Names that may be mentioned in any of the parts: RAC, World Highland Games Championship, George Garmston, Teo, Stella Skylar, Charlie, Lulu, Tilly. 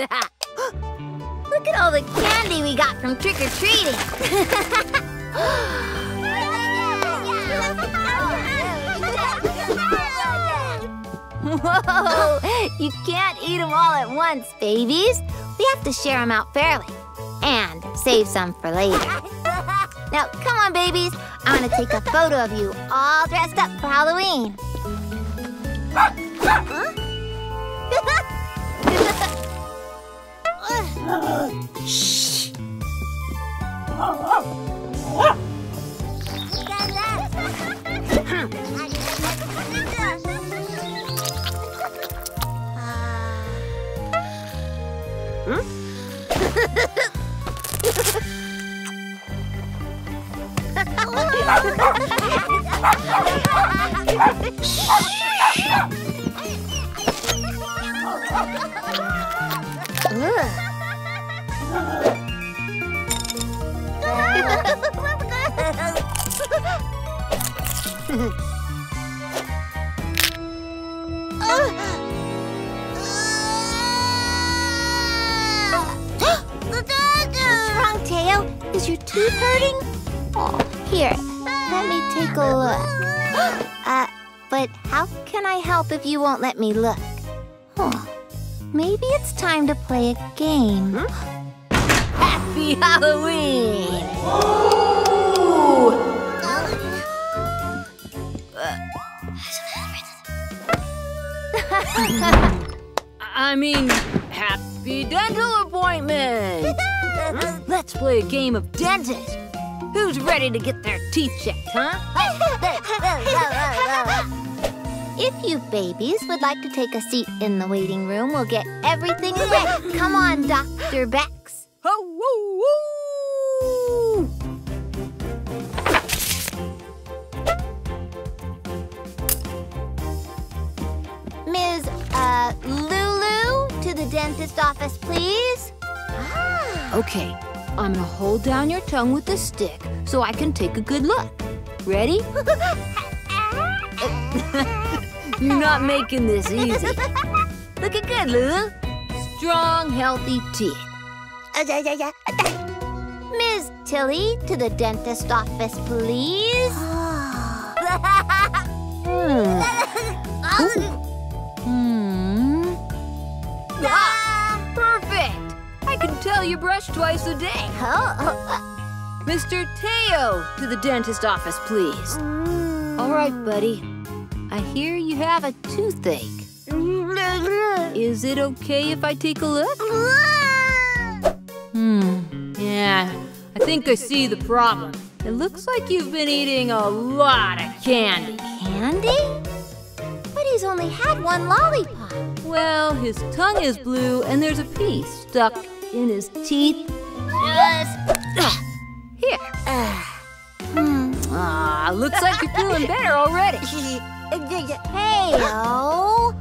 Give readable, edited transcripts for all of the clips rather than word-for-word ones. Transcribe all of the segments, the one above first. Look at all the candy we got from trick-or-treating. Whoa! You can't eat them all at once, babies. We have to share them out fairly and save some for later. Now, come on, babies. I want to take a photo of you all dressed up for Halloween. Shh! What's wrong, Teo? Is your tooth hurting? Oh, here, let me take a look. But how can I help if you won't let me look? Huh. Maybe it's time to play a game. Happy Halloween! Ooh. I mean, happy dental appointment! Let's play a game of dentist. Who's ready to get their teeth checked, huh? If you babies would like to take a seat in the waiting room, we'll get everything ready. Come on, Dr. Bex. Ho-woo-woo! Ms. Lulu, to the dentist office, please. Okay, I'm gonna hold down your tongue with a stick so I can take a good look. Ready? You're not making this easy. Looking good, Lulu. Strong, healthy teeth. Ms. Tilly, to the dentist office, please. Ah, perfect. I can tell you brush twice a day. Mr. Teo, to the dentist office, please. All right, buddy. I hear you have a toothache. Is it okay if I take a look? Yeah, I think I see the problem. It looks like you've been eating a lot of candy. Candy? But he's only had one lollipop. Well, his tongue is blue and there's a piece stuck in his teeth. Here. Aw, looks like you're feeling better already. Hey-o!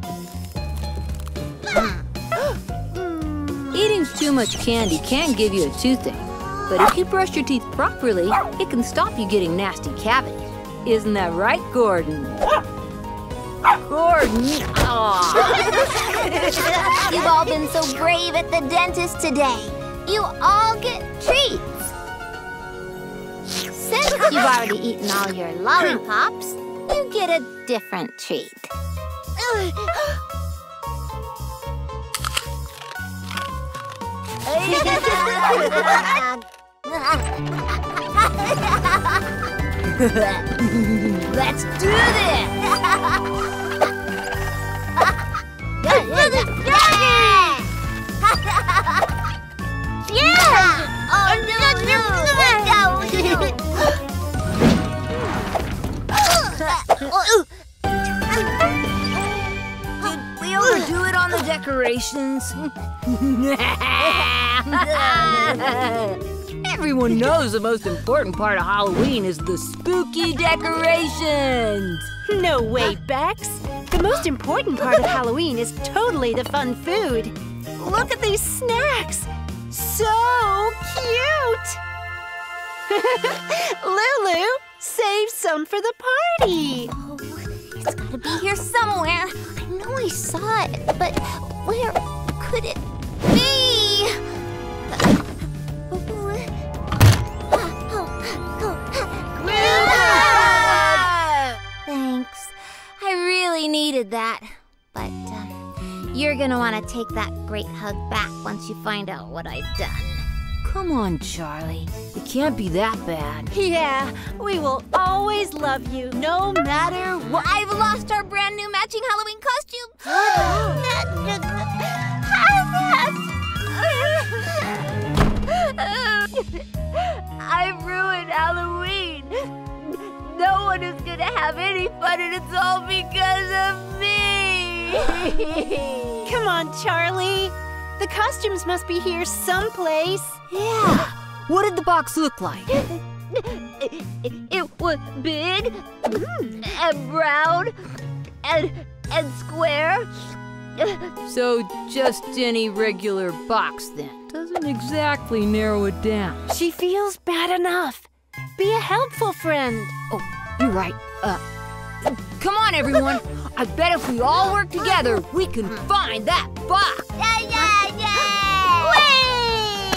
Eating too much candy can give you a toothache, but if you brush your teeth properly, it can stop you getting nasty cavities. Isn't that right, Gordon? Gordon! Aw! You've all been so brave at the dentist today. You all get treats. Since you've already eaten all your lollipops, you get a different treat. Let's do this! Yeah! Oh, no! Did we overdo it on the decorations? Everyone knows the most important part of Halloween is the spooky decorations. No way, Bex. The most important part of Halloween is totally the fun food. Look at these snacks. So cute. Lulu, save some for the party! Oh, it's gotta be here somewhere. I know I saw it, but where could it Thanks. I really needed that. But you're gonna want to take that great hug back once you find out what I've done. Come on, Charlie. It can't be that bad. Yeah, we will always love you, no matter what. I've lost our brand new matching Halloween costume. I've ruined Halloween. No one is gonna have any fun, and it's all because of me. Come on, Charlie. The costumes must be here someplace. Yeah. What did the box look like? It was big and round and square. So just any regular box then. Doesn't exactly narrow it down. She feels bad enough. Be a helpful friend. Oh, you're right. Come on, everyone. I bet if we all work together, we can find that box. Yeah. Whee!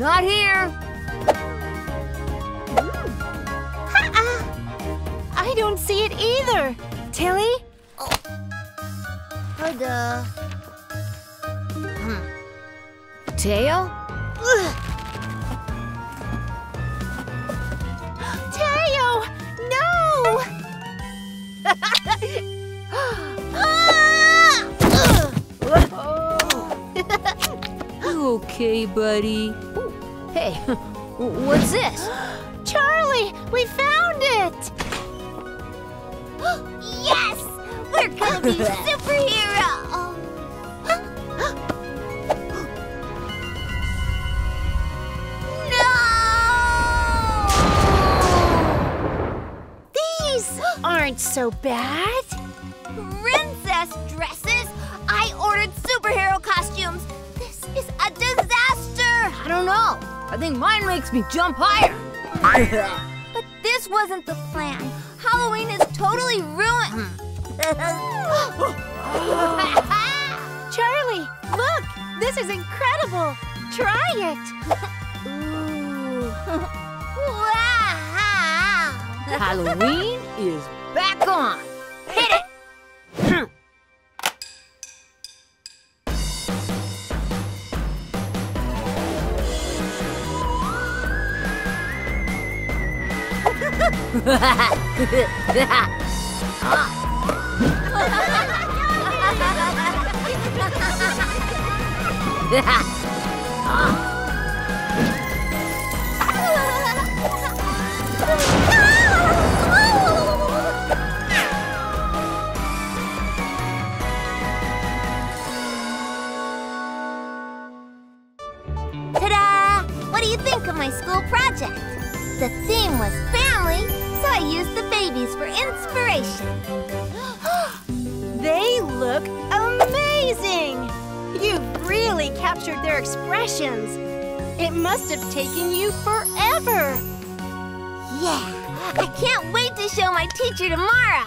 Not here. I don't see it either. Tilly? Hello. Teo? Teo! No! You okay, buddy? Ooh. Hey, what's this? Charlie, we found it! Yes! We're gonna be superheroes! Aren't so bad. Princess dresses? I ordered superhero costumes. This is a disaster. I don't know. I think mine makes me jump higher. But this wasn't the plan. Halloween is totally ruined. Charlie, look. This is incredible. Try it. Ooh. Wow. Halloween is back on! Hit it! My school project. The theme was family, so I used the babies for inspiration. They look amazing! You've really captured their expressions. It must have taken you forever. Yeah, I can't wait to show my teacher tomorrow.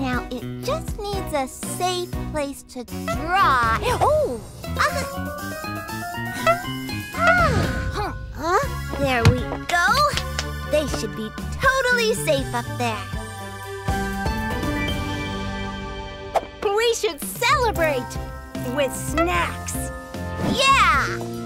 Now it just needs a safe place to draw. Oh! There we go. They should be totally safe up there. We should celebrate with snacks. Yeah! Oh.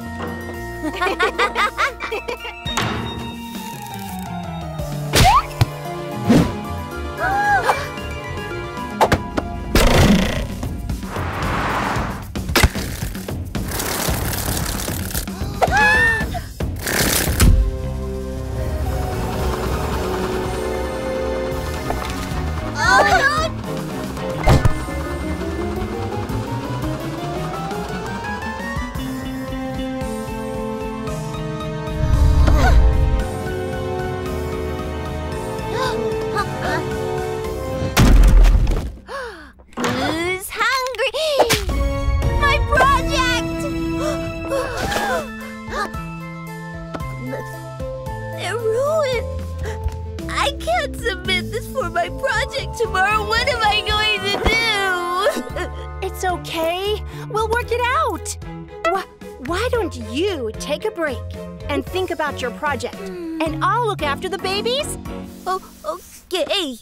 It's okay. We'll work it out. Why don't you take a break and think about your project? And I'll look after the babies. Oh, okay.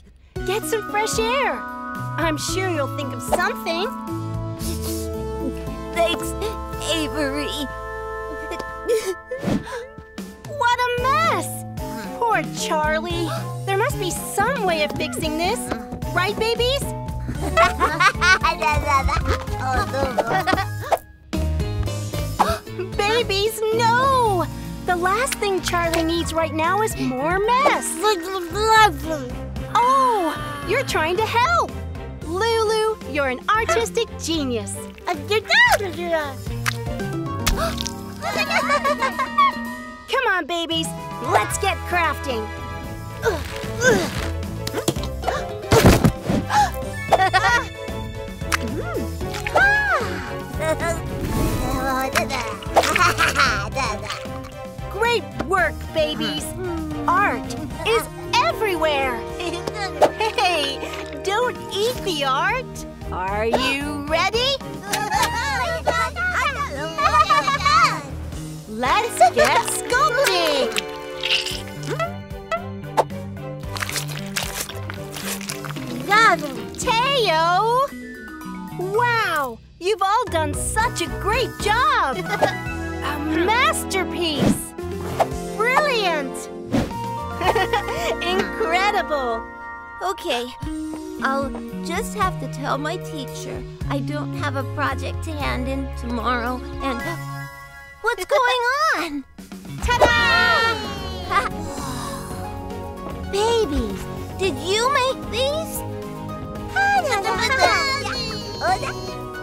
Get some fresh air. I'm sure you'll think of something. Thanks, Avery. What a mess! Poor Charlie. There must be some way of fixing this. Right, babies? Babies, no! The last thing Charlie needs right now is more mess. Oh, you're trying to help. Lulu, you're an artistic genius. Come on, babies. Let's get crafting. Great work, babies. Art is everywhere. Hey, don't eat the art. Are you ready? Let's get sculpting! Teo! Wow! You've all done such a great job! A masterpiece! Brilliant! Incredible! Okay, I'll just have to tell my teacher I don't have a project to hand in tomorrow and... What's going on? Ta-da! Babies, did you make these?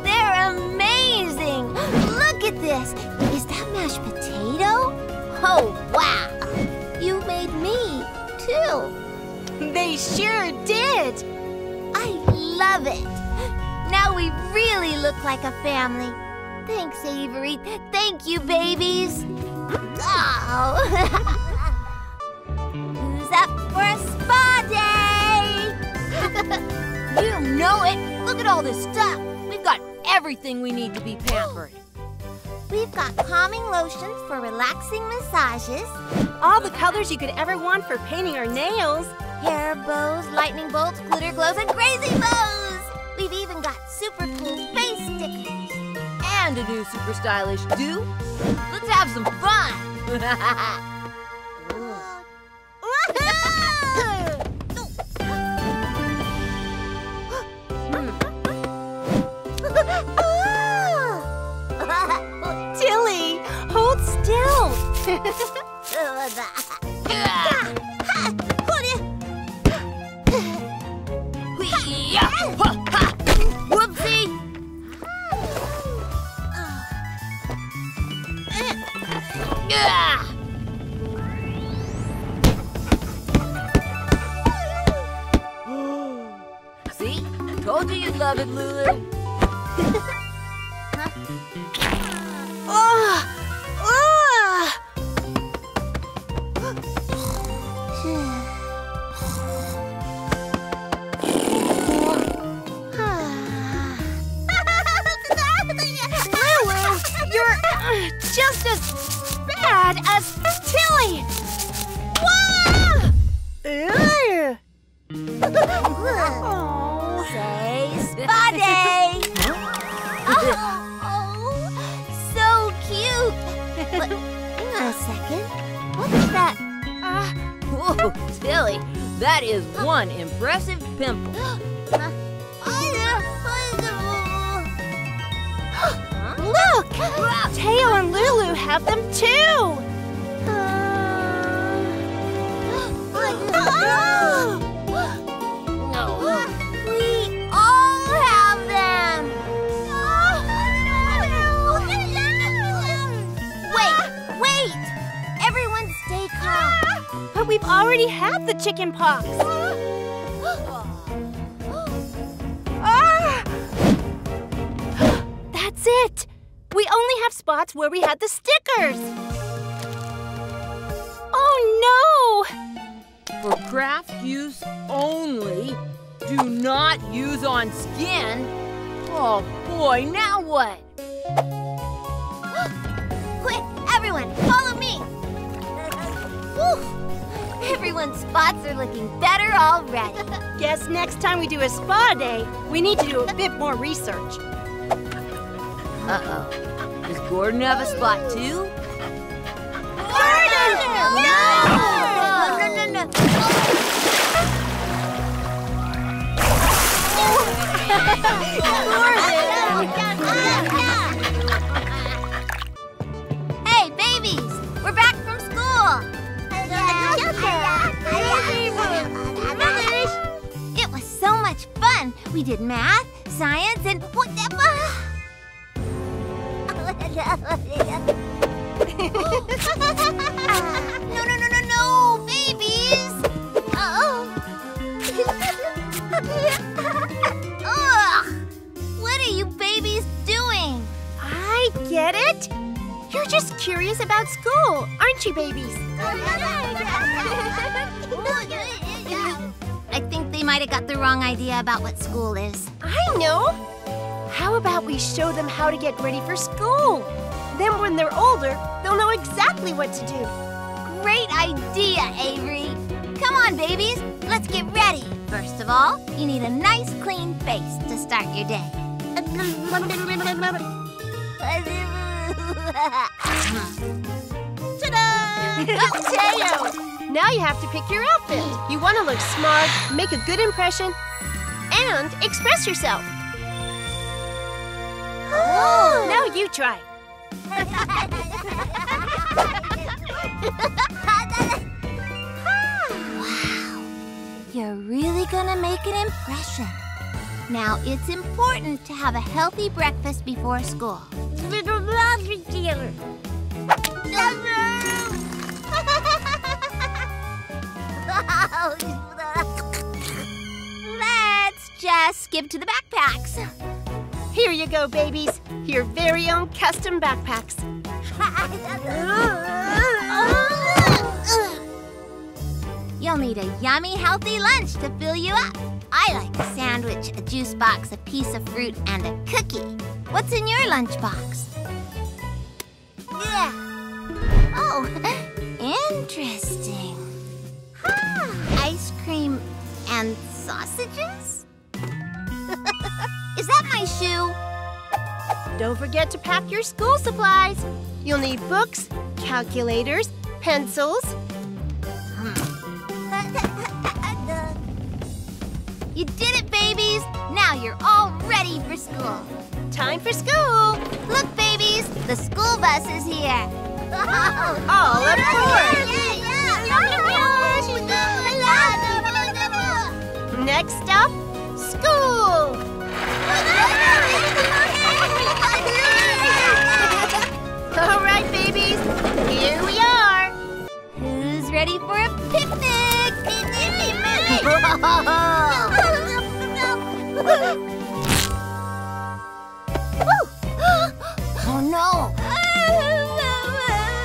They're amazing! Look at this! Is that mashed potato? Oh, wow! You made me, too. They sure did! I love it! Now we really look like a family. Thanks, Avery. Thank you, babies. Oh. Who's up for a spa day? You know it. Look at all this stuff. We've got everything we need to be pampered. We've got calming lotions for relaxing massages. All the colors you could ever want for painting our nails. Hair bows, lightning bolts, glitter glows, and crazy bows. We've even got super cool face stickers. And a new super stylish do. Let's have some fun. Tilly, hold still. Whoopsie. See? I told you you'd love it, Lulu. Lulu, you're just as... bad as Tilly! Whoa! Oh. Say spa day! Oh, so cute! But, hang on a second. What's that? Whoa, Tilly, that is one impressive pimple. Look! Teo and Lulu have them too! No. We all have them! Wait, wait! Everyone stay calm. But we've already had the chicken pox. That's it! We only have spots where we had the stickers! Oh no! For craft use only, do not use on skin. Oh boy! boy, now what? Quick, everyone, follow me! Everyone's spots are looking better already. Guess next time we do a spa day, we need to do a bit more research. Uh-oh. Does Gordon have a spot too? Gordon! No! No, no, no, no. Hey, babies! We're back from school! It was so much fun. We did math, science, and whatever. No, no, no, no, no, babies. What are you babies doing? I get it. You're just curious about school, aren't you, babies? I think they might have got the wrong idea about what school is. I know! How about we show them how to get ready for school? Then when they're older, they'll know exactly what to do. Great idea, Avery! Come on, babies, let's get ready. First of all, you need a nice, clean face to start your day. Ta-da! Oh, Teo! Now you have to pick your outfit. You want to look smart, make a good impression, and express yourself. Oh. Now you try. Wow! You're really gonna make an impression. Now, it's important to have a healthy breakfast before school. Let's just skip to the backpacks. Here you go, babies. Your very own custom backpacks. You'll need a yummy, healthy lunch to fill you up. I like a sandwich, a juice box, a piece of fruit, and a cookie. What's in your lunchbox? Yeah. Oh, interesting. Huh. Ice cream and sausages? Is that my shoe? Don't forget to pack your school supplies. You'll need books, calculators, pencils. You did it, babies! Now you're all ready for school. Time for school! Look, babies, the school bus is here. All aboard! Next stop, school! All right, babies, here we are. Who's ready for a picnic? Oh no!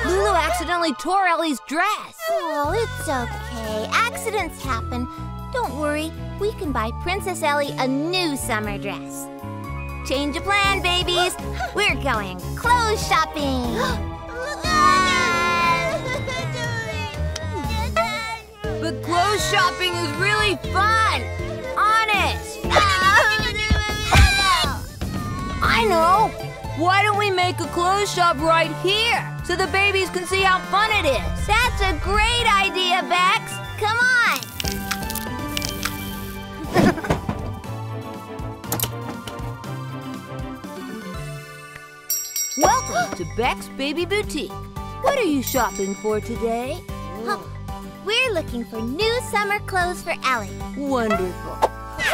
Lulu accidentally tore Ellie's dress. Oh, it's okay. Accidents happen. Don't worry. We can buy Princess Ellie a new summer dress. Change of plan, babies. We're going clothes shopping. But clothes shopping is really fun! Honest! I know! Why don't we make a clothes shop right here so the babies can see how fun it is? That's a great idea, Bex! Come on! Welcome to Bex Baby Boutique. What are you shopping for today? We're looking for new summer clothes for Ellie. Wonderful.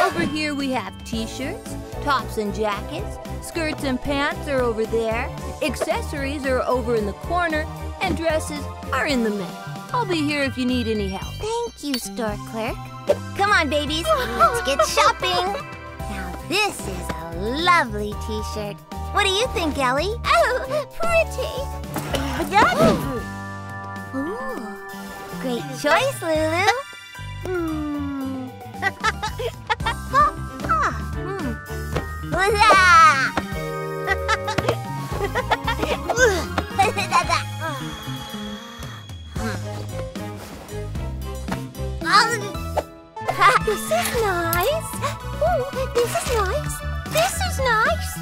Over here we have t-shirts, tops and jackets, skirts and pants are over there, accessories are over in the corner, and dresses are in the middle. I'll be here if you need any help. Thank you, store clerk. Come on, babies, let's get shopping. Now this is a lovely t-shirt. What do you think, Ellie? Oh, pretty. Ooh. Great choice, Lulu. This is nice. Ooh, this is nice. This is nice.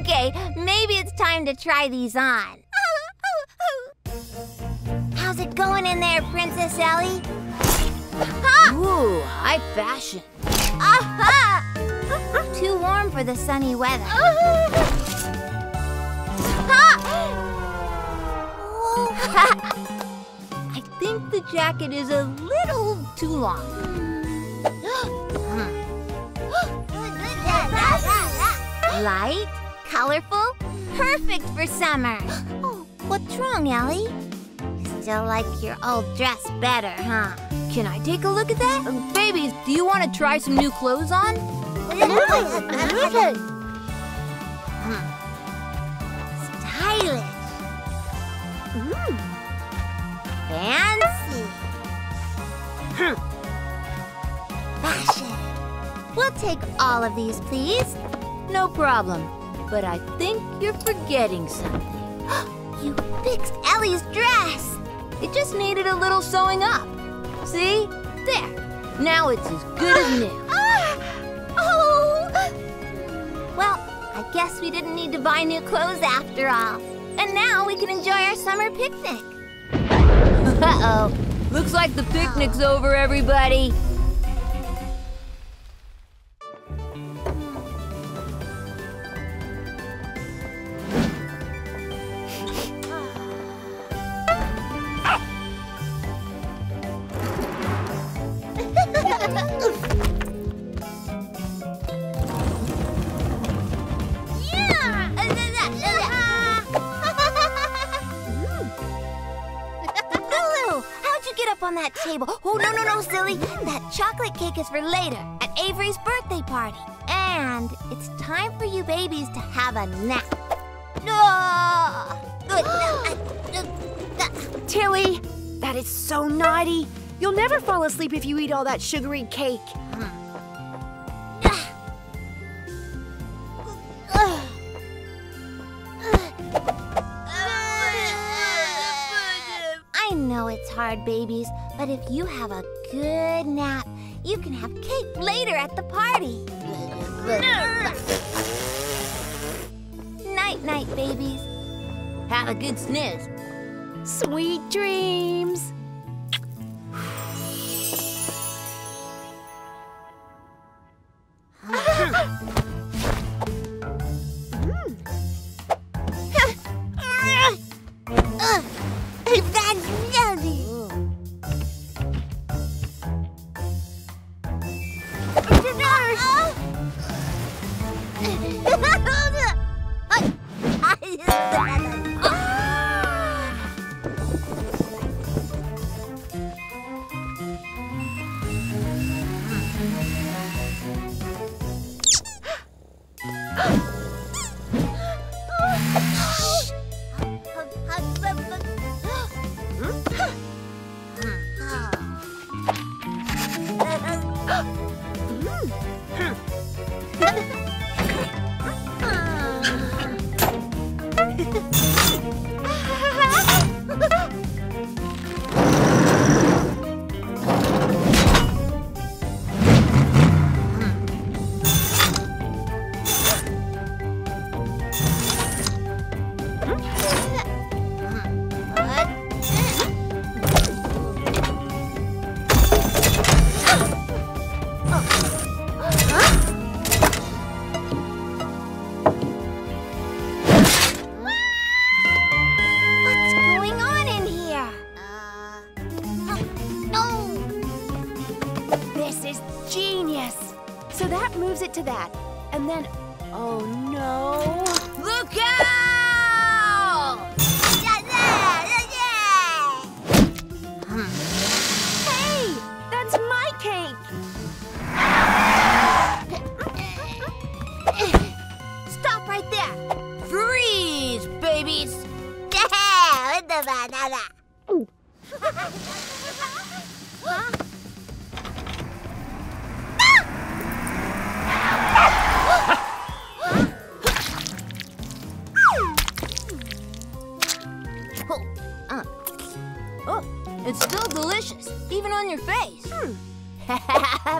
Okay, maybe it's time to try these on. How's it going in there, Princess Ellie? Ha! Ooh, high fashion. Aha! Too warm for the sunny weather. I think the jacket is a little too long. Light, colorful, perfect for summer. Oh, what's wrong, Ellie? You still like your old dress better, huh? Can I take a look at that? Babies, do you want to try some new clothes on? Stylish. Mm. Fancy. Fashion. We'll take all of these, please. No problem. But I think you're forgetting something. You fixed Ellie's dress. It just needed a little sewing up. See? There. Now it's as good as new. Well, I guess we didn't need to buy new clothes after all. And now we can enjoy our summer picnic. Uh-oh. Looks like the picnic's over, everybody. Oh, no, silly. That chocolate cake is for later at Avery's birthday party. And it's time for you babies to have a nap. Tilly, that is so naughty. You'll never fall asleep if you eat all that sugary cake. It's hard, babies, but if you have a good nap, you can have cake later at the party. Night-night, babies. Have a good snooze. Sweet dreams.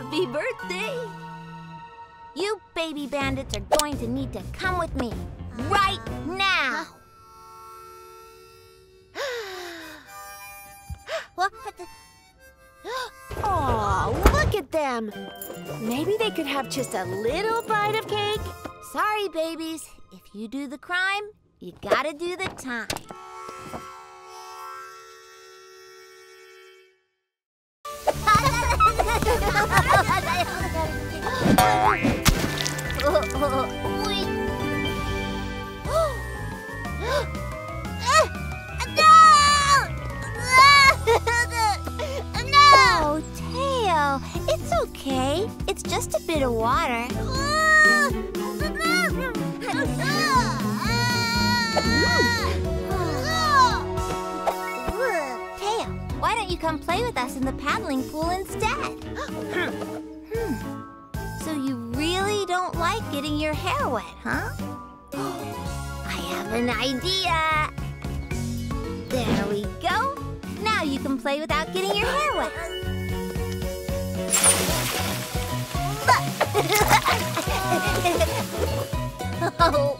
Happy birthday! You baby bandits are going to need to come with me right now! Oh, look at them! Maybe they could have just a little bite of cake? Sorry, babies. If you do the crime, you gotta do the time. No! Oh, Teo, it's okay. It's just a bit of water. Teo, why don't you come play with us in the paddling pool instead? So you really don't like getting your hair wet, huh? I have an idea. There we go. Now you can play without getting your hair wet. Oh.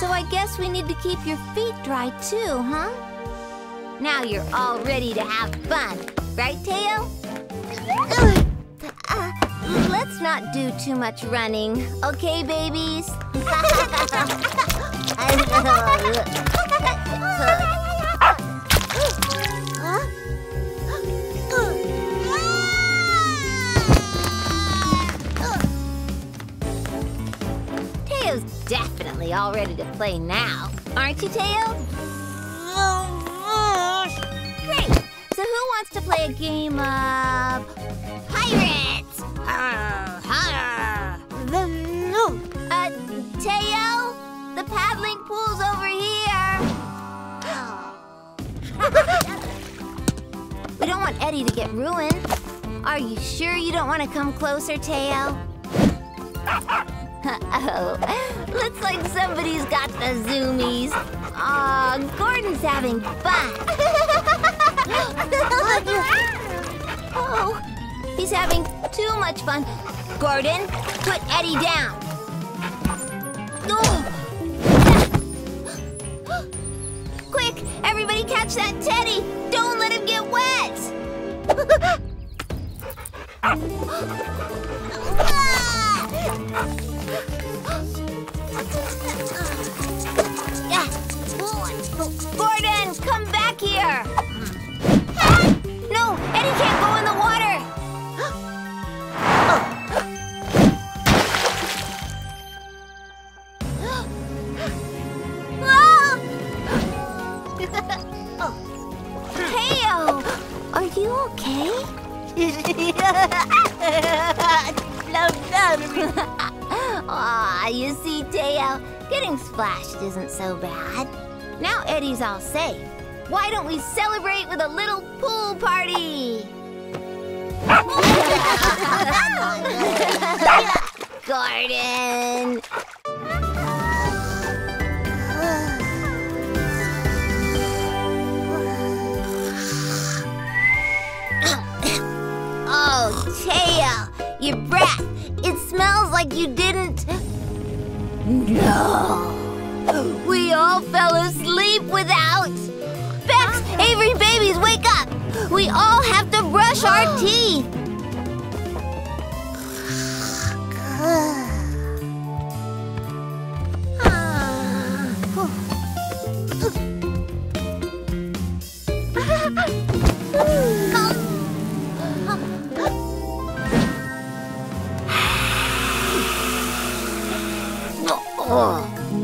So I guess we need to keep your feet dry too, huh? Now you're all ready to have fun, right, Teo? Let's not do too much running, okay, babies? Definitely all ready to play now, aren't you, Teo? Great! So who wants to play a game of pirates? Teo, the paddling pool's over here. We don't want Eddie to get ruined. Are you sure you don't want to come closer, Teo? Uh-oh, looks like somebody's got the zoomies. Aw, Gordon's having fun. Oh, he's having too much fun. Gordon, put Eddie down. Oh. Quick, everybody catch that teddy. Don't let him get wet. Ah! Gordon, come back here! No, Eddie can't go in the water! Teo, are you okay? Aw, you see, Teo, getting splashed isn't so bad. Now Eddie's all safe. Why don't we celebrate with a little pool party? Gordon! Oh, Teo, your breath. It smells like you didn't... No! We all fell asleep without. Bex, Avery, babies, wake up! We all have to brush our teeth.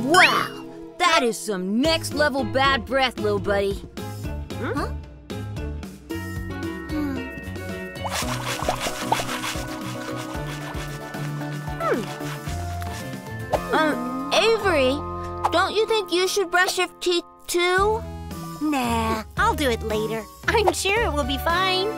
Wow! That is some next-level bad breath, little buddy. Huh? Avery, don't you think you should brush your teeth too? Nah, I'll do it later. I'm sure it will be fine.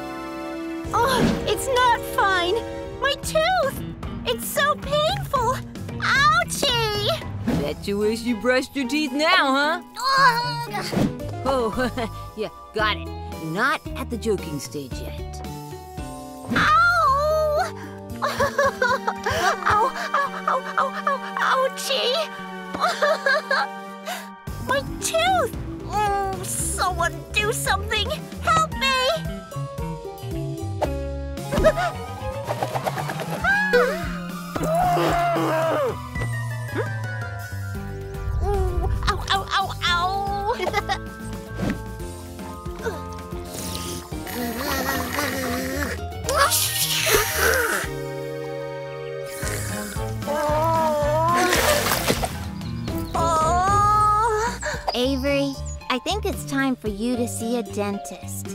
Oh, it's not fine. My tooth! It's so painful! Ouchie! Bet you wish you brushed your teeth now, huh? Oh, yeah, got it. Not at the joking stage yet. Ow! Ow, ow, ow, ow, ow, ouchie! My tooth! Oh, someone do something! Help me! Avery, I think it's time for you to see a dentist.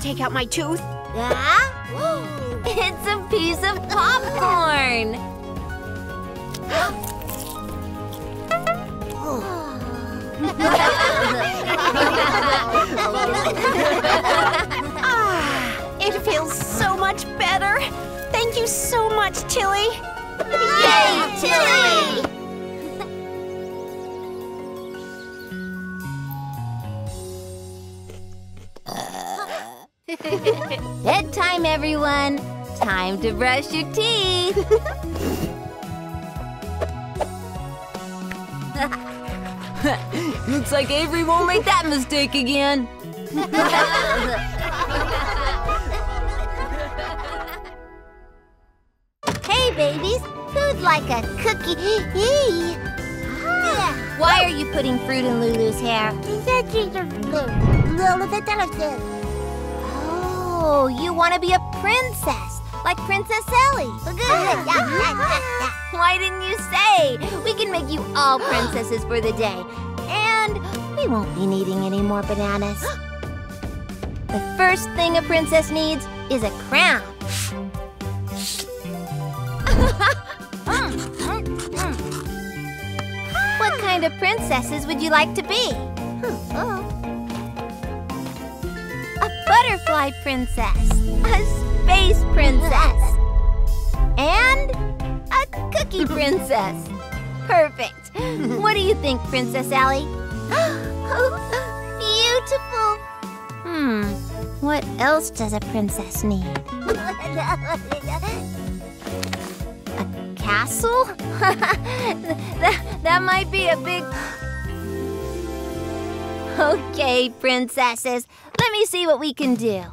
Take out my tooth? Yeah? It's a piece of popcorn! It feels so much better! Thank you so much, Tilly! Yay, Tilly! Bedtime, everyone! Time to brush your teeth! Looks like Avery won't make that mistake again! Hey, babies! Who'd like a cookie? Why are you putting fruit in Lulu's hair? Oh, you want to be a princess, like Princess Ellie. Why didn't you say? We can make you all princesses for the day. And we won't be needing any more bananas. The first thing a princess needs is a crown. What kind of princesses would you like to be? Butterfly princess, a space princess, and a cookie princess. Perfect. What do you think, Princess Ellie? Oh, beautiful. What else does a princess need? A castle? That might be a big... Okay, princesses. Let me see what we can do.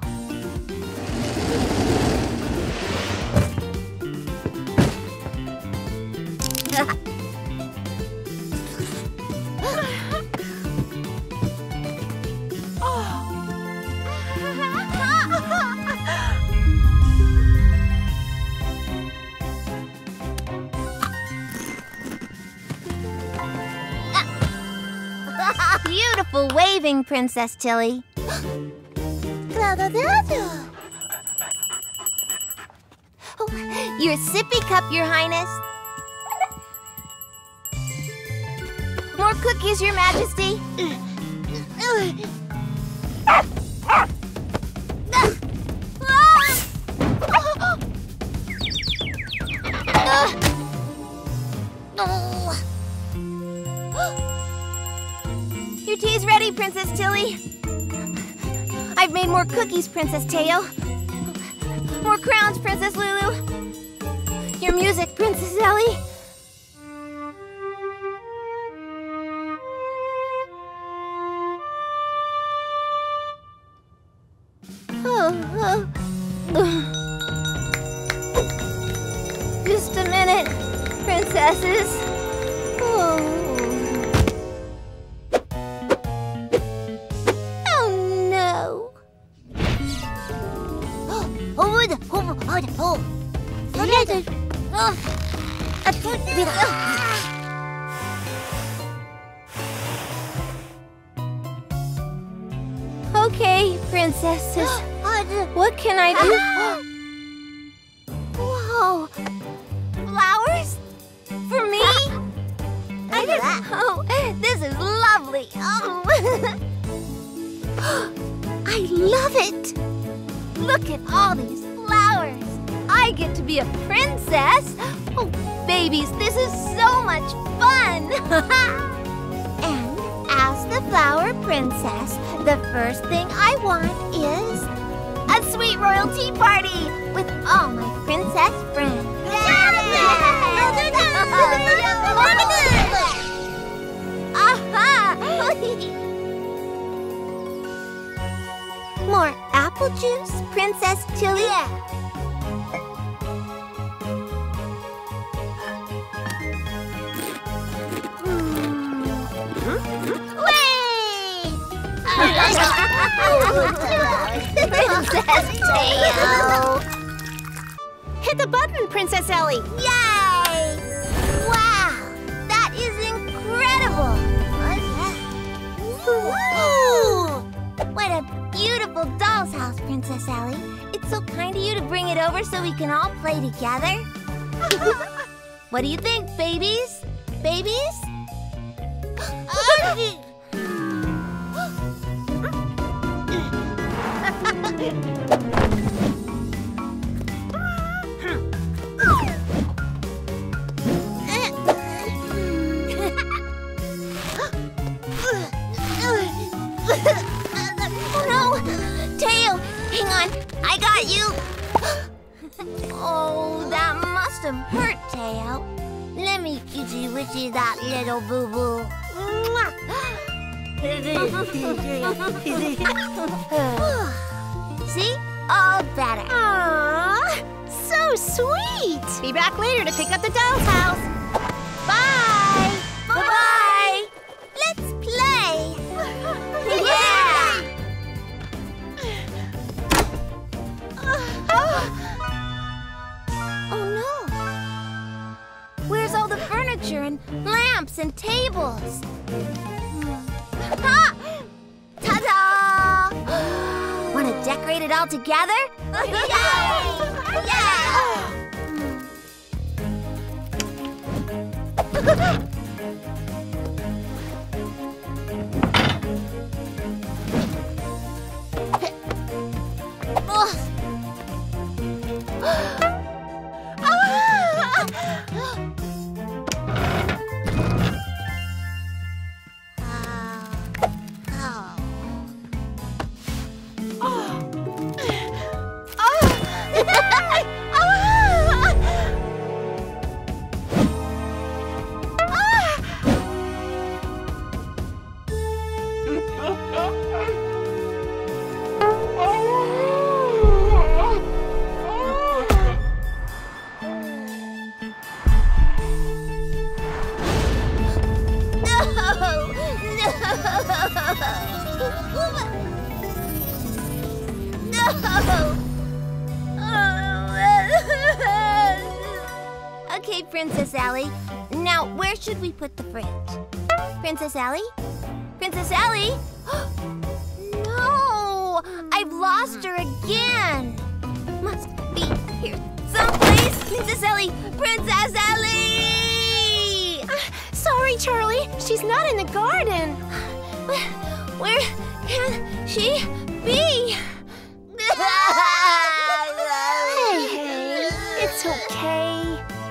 Beautiful waving, Princess Tilly. Your sippy cup, Your Highness. More cookies, Your Majesty. Your tea's ready, Princess Tilly. I've made more cookies, Princess Teo. More crowns, Princess Lulu. Your music, Princess Ellie. glasses. Oh no. Okay, princesses. What can I do? Whoa! Flowers? For me? Oh, this is lovely. I love it. Look at all these flowers. I get to be a princess. Oh, babies, this is so much fun. And as the flower princess, the first thing I want is a sweet royal tea party. With all my princess friends. More apple juice, Princess Tilly? Wait! Princess Teo! Hit the button, Princess Ellie! Yay! Wow! That is incredible! Ooh! What a beautiful doll's house, Princess Ellie. It's so kind of you to bring it over so we can all play together. What do you think, babies? Babies? Oh no! Teo, hang on. I got you. Oh, that must have hurt, Teo. Let me kissy-wishy that little boo-boo. See? All better. Aww, so sweet. Be back later to pick up the doll's house. Bye. Bye-bye. Let's play. Yeah! Oh no! Where's all the furniture and lamps and tables? Ta-da! Want to decorate it all together? Yay! Yeah! Okay, Princess Ellie. Now, where should we put the fridge? Princess Ellie? Princess Ellie? No! I've lost her again! Must be here someplace! Princess Ellie! Princess Ellie! Sorry, Charlie. She's not in the garden. Where can she be? Hey, it's okay.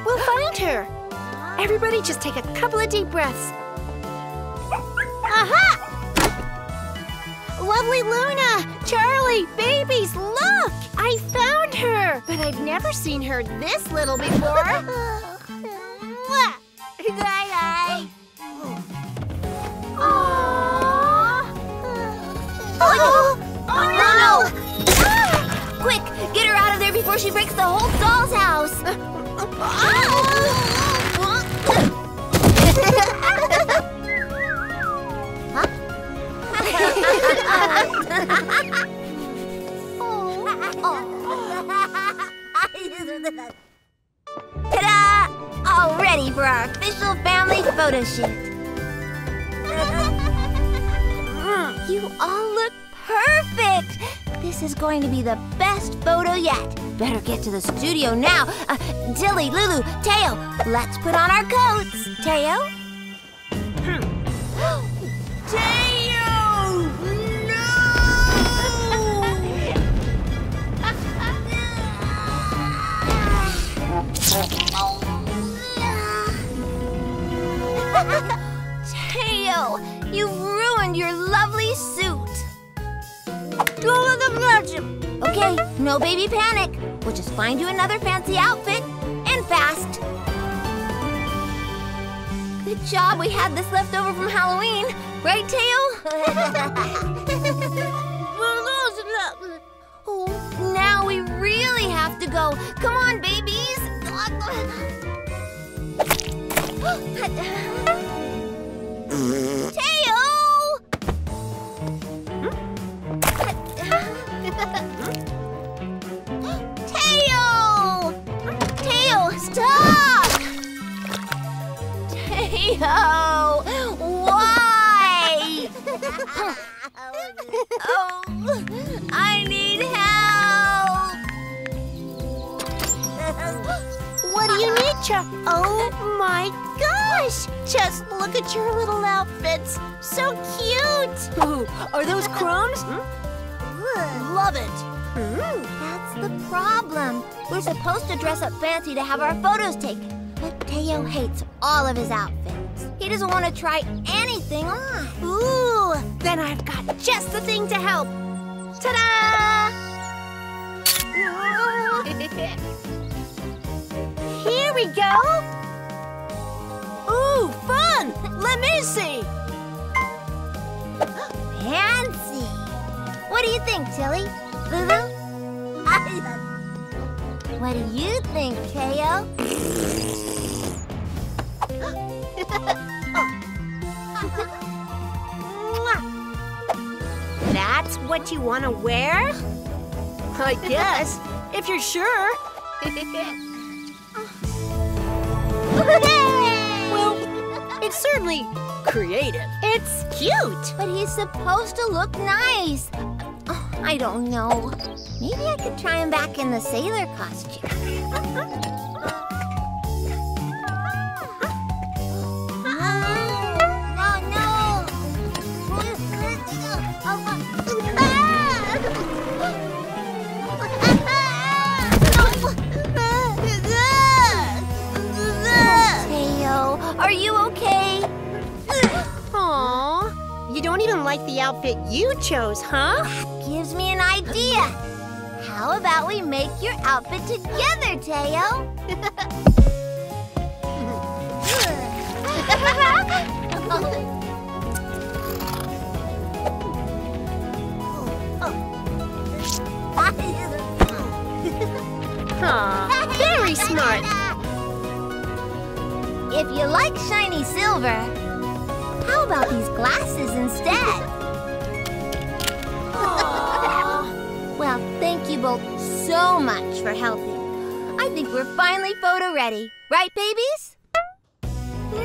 We'll find her. Everybody just take a couple of deep breaths. Aha! Lovely Luna, Charlie, babies, look! I found her, but I've never seen her this little before. Get her out of there before she breaks the whole doll's house! photo shoot. You all look perfect! This is going to be the best photo yet. Better get to the studio now. Tilly, Lulu, Teo, let's put on our coats. Teo? Teo! No! Teo, you've ruined your lovely suit. Go to the bedroom. Okay, no baby panic. We'll just find you another fancy outfit, and fast. Good job we had this left over from Halloween. Right, Teo? Oh, now we really have to go. Come on, babies. Teo! Stop! Teo! Why? Oh, I need help! What do you need, Charlie? Oh my gosh! Just look at your little outfits. So cute! Ooh, are those crumbs? Hmm? Love it! That's the problem. We're supposed to dress up fancy to have our photos taken. But Teo hates all of his outfits. He doesn't want to try anything on. Ooh, then I've got just the thing to help. Ta-da! Here we go. Ooh, fun! Let me see. Fancy. What do you think, Tilly? Lulu? What do you think, Teo? That's what you want to wear? I guess, if you're sure. Well, it's certainly creative. It's cute. But he's supposed to look nice. I don't know. Maybe I could try him back in the sailor costume. Teo, are you okay? Aww, you don't even like the outfit you chose, huh? Gives me an idea. How about we make your outfit together, Teo? Aw, very smart. If you like shiny silver, how about these glasses instead? Well, thank you both so much for helping. I think we're finally photo ready. Right, babies?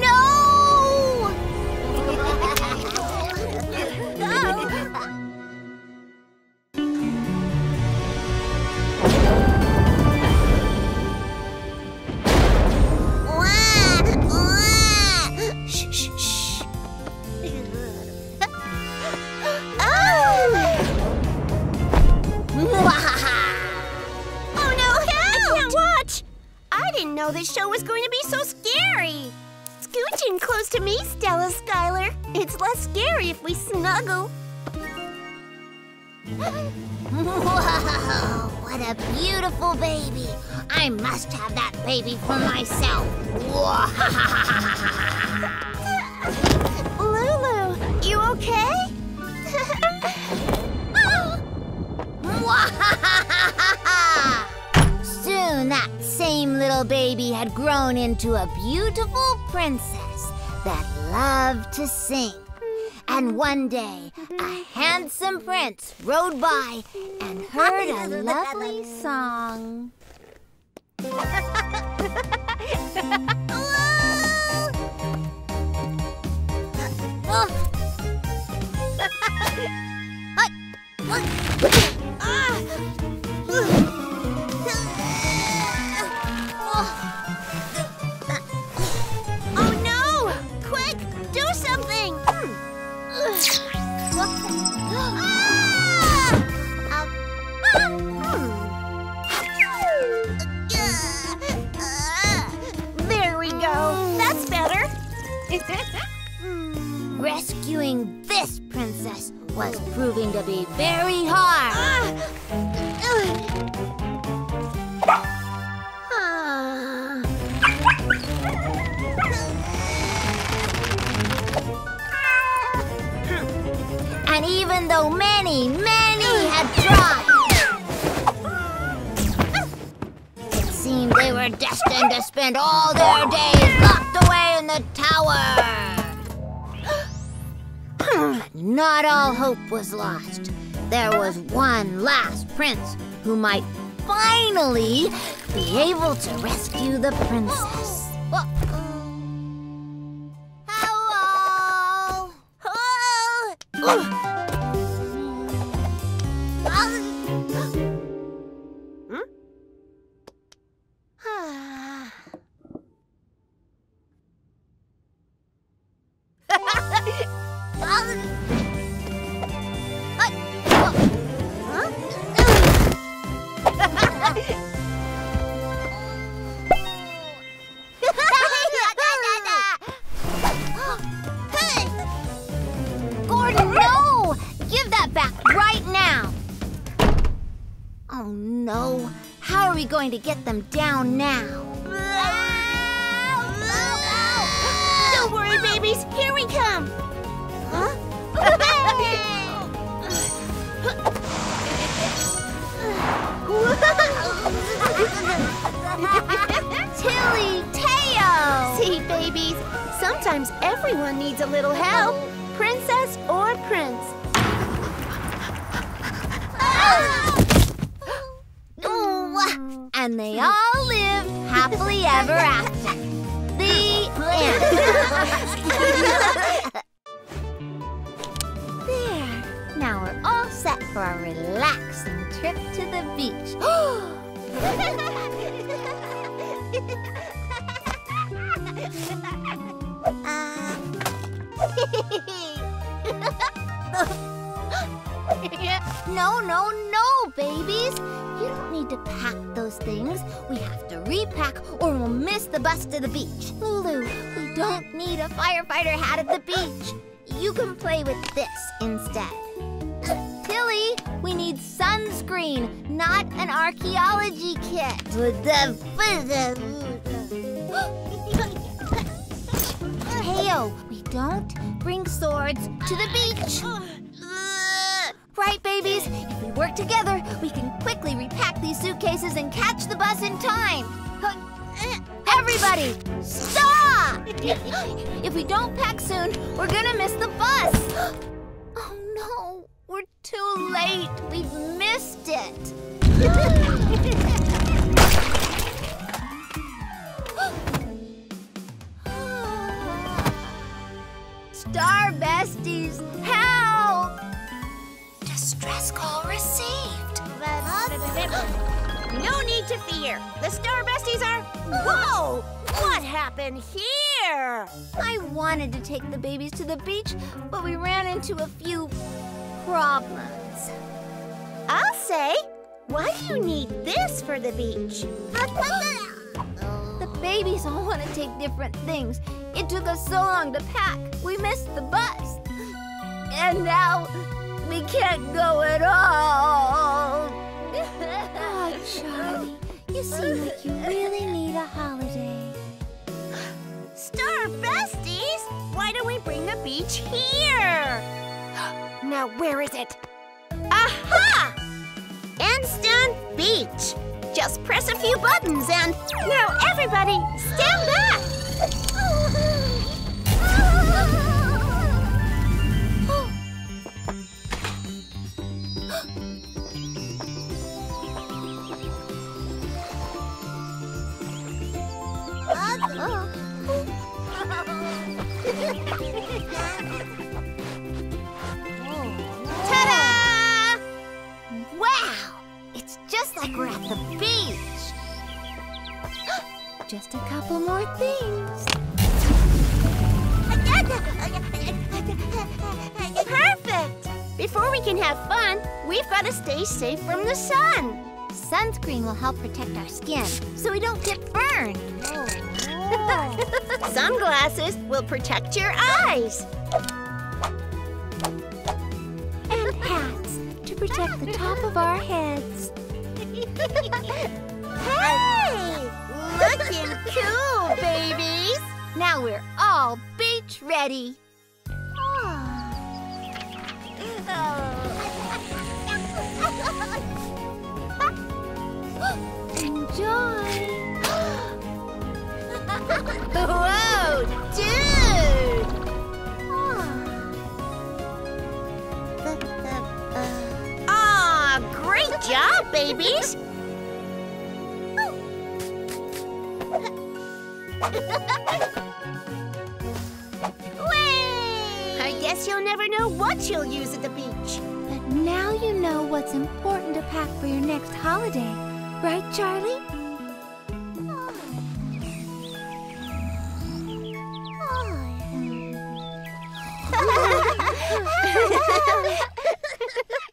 No! This show is going to be so scary. Scooch in close to me, Stella Skylar. It's less scary if we snuggle. Whoa, what a beautiful baby. I must have that baby for myself. Lulu, you okay? Oh. Soon that same little baby had grown into a beautiful princess that loved to sing. And one day, a handsome prince rode by and heard a lovely song. Rescuing this princess was proving to be very hard. And even though many had tried, it seemed they were destined to spend all their days locked away in the tower. Not all hope was lost. There was one last prince who might finally be able to rescue the princess. Hello! Gordon, no! Give that back right now! Oh no, how are we going to get them down now? Don't worry, babies, here we come! Huh? Tilly, Teo! See, babies, sometimes everyone needs a little help, princess or prince. And they all lived happily ever after. The end. There, now we're all set for a relaxing trip to the beach. No, babies. You don't need to pack those things. We have to repack or we'll miss the bus to the beach. Lulu, we don't need a firefighter hat at the beach. You can play with this instead. Tilly, we need sunscreen, not an archaeology kit. Teo, we don't bring swords to the beach. Right, babies? If we work together, we can quickly repack these suitcases and catch the bus in time. Everybody, stop! If we don't pack soon, we're gonna miss the bus. Oh no, we're too late. We've missed it. Star besties, help! Distress call received. No need to fear. The star besties are... Whoa! What happened here? I wanted to take the babies to the beach, but we ran into a few problems. I'll say, why do you need this for the beach? The babies all want to take different things. It took us so long to pack. We missed the bus. And now... we can't go at all. Oh, Charlie, you seem like you really need a holiday. Star besties, why don't we bring the beach here? Now, where is it? Aha! Instant beach. Just press a few buttons and... Now, everybody, stand back. Ta-da! Wow! It's just like we're at the beach. Just a couple more things. Perfect! Before we can have fun, we've got to stay safe from the sun. Sunscreen will help protect our skin so we don't get burned. Oh. Sunglasses will protect your eyes. And hats to protect the top of our heads. Hey! Looking cool, babies! Now we're all beach ready. Enjoy! Whoa, dude! Great job, babies! I guess you'll never know what you'll use at the beach. But now you know what's important to pack for your next holiday. Right, Charlie?